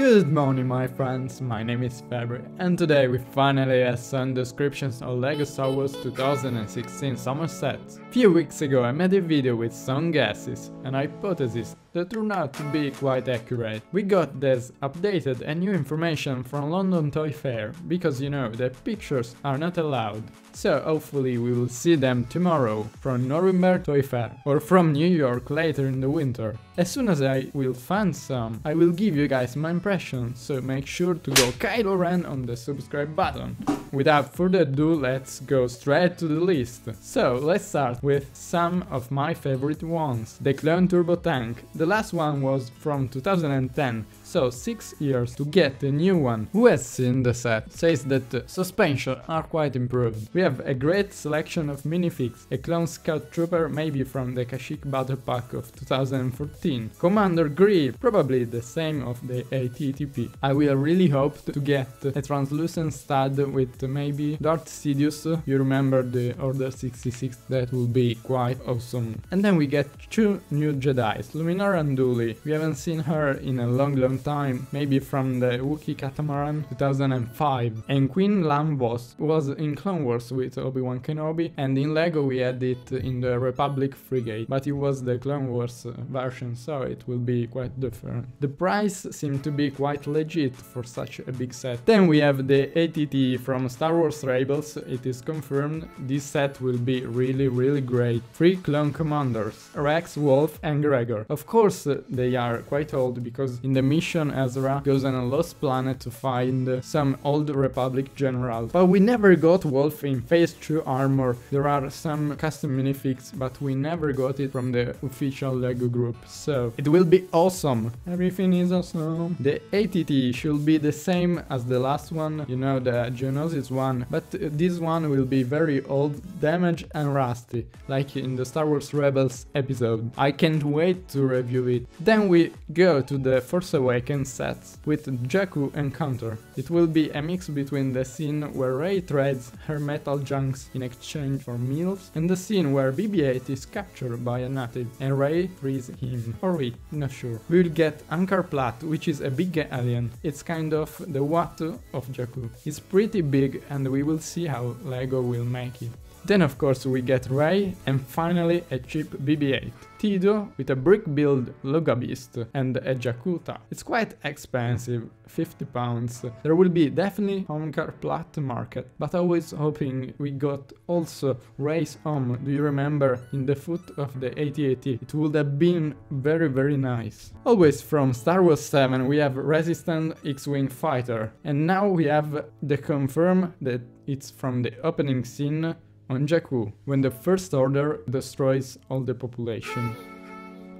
Good morning my friends, my name is Fabry and today we finally have some descriptions of LEGO Star Wars 2016 summer sets. Few weeks ago I made a video with some guesses and hypotheses that turned out to be quite accurate. We got this updated and new information from London Toy Fair, because you know, the pictures are not allowed. So hopefully we will see them tomorrow from Nuremberg Toy Fair or from New York later in the winter. As soon as I will find some, I will give you guys my impression, so make sure to go Kylo Ren on the subscribe button. Without further ado, let's go straight to the list. So let's start with some of my favorite ones. The Clone Turbo Tank. The last one was from 2010, so 6 years to get a new one. Who has seen the set says that the suspension are quite improved. We have a great selection of minifigs, a clone scout trooper maybe from the Kashyyyk battle pack of 2014, Commander Gree, probably the same of the ATTP. I will really hope to get a translucent stud with maybe Darth Sidious, you remember the Order 66, that would be quite awesome. And then we get 2 new Jedis, Luminara and Dooley. We haven't seen her in a long time, maybe from the Wookiee Catamaran 2005, and Queen Lan Vos was in Clone Wars with Obi-Wan Kenobi, and in LEGO we had it in the Republic Frigate, but it was the Clone Wars version, so it will be quite different. The price seemed to be quite legit for such a big set. Then we have the ATTP from Star Wars Rebels. It is confirmed this set will be really great. 3 clone commanders, Rex, Wolf and Gregor. Of course they are quite old, because in the mission Ezra goes on a lost planet to find some old Republic general, but we never got Wolf in phase 2 armor. There are some custom minifigs, but we never got it from the official LEGO group, so it will be awesome. Everything is awesome. The ATT should be the same as the last one, you know, the Geonosis one, but this one will be very old, damaged and rusty, like in the Star Wars Rebels episode. I can't wait to review it. Then we go to the Force Awakens sets with Jakku and Counter. It will be a mix between the scene where Rey trades her metal junks in exchange for meals and the scene where BB-8 is captured by a native and Rey frees him, or it, not sure. We will get Ankar Platt, which is a big alien. It's kind of the Watu of Jakku. It's pretty big and we will see how LEGO will make it. Then of course we get Rey and finally a cheap BB-8. Tido with a brick build Logo Beast and a Jakuta. It's quite expensive, £50. There will be definitely Ankar Platt market, but I was hoping we got also Rey's home, do you remember, in the foot of the AT-AT. It would have been very nice. Always from Star Wars 7 we have Resistance X-Wing Fighter, and now we have the confirm that it's from the opening scene on Jakku, when the First Order destroys all the population.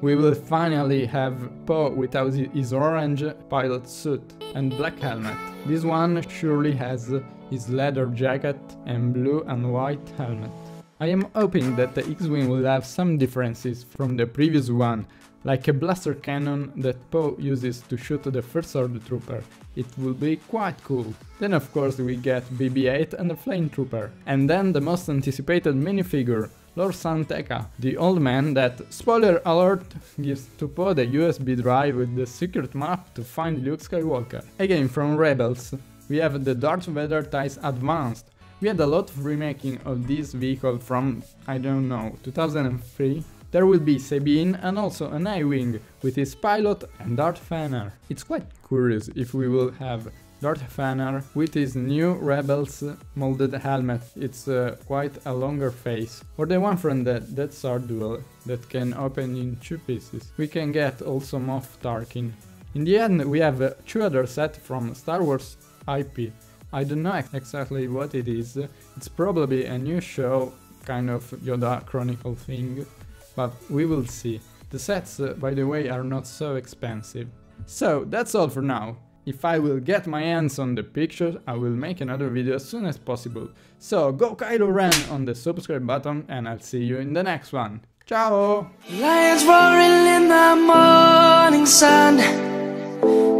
We will finally have Poe without his orange pilot suit and black helmet. This one surely has his leather jacket and blue and white helmet. I am hoping that the X-Wing will have some differences from the previous one, like a blaster cannon that Poe uses to shoot the First Order trooper. It will be quite cool. Then of course we get BB-8 and the Flame Trooper. And then the most anticipated minifigure, Lord Santeca, the old man that, spoiler alert, gives to Poe the USB drive with the secret map to find Luke Skywalker. Again from Rebels, we have the Darth Vader TIEs Advanced. We had a lot of remaking of this vehicle from, I don't know, 2003. There will be Sabine and also an I-Wing with his pilot and Darth Vader. It's quite curious if we will have Darth Vader with his new Rebels molded helmet. It's quite a longer face. Or the one from the Death Star duel that can open in 2 pieces. We can get also Moff Tarkin. In the end we have 2 other sets from Star Wars IP. I don't know exactly what it is. It's probably a new show, kind of Yoda Chronicle thing, but we will see. The sets, by the way, are not so expensive. So that's all for now. If I will get my hands on the pictures, I will make another video as soon as possible. So go Kylo Ren on the subscribe button and I'll see you in the next one. Ciao! Lions roaring in the morning sun,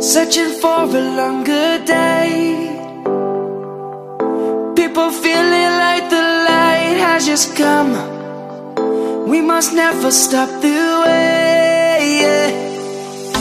searching for a longer day. People feeling like the light has just come. We must never stop the way.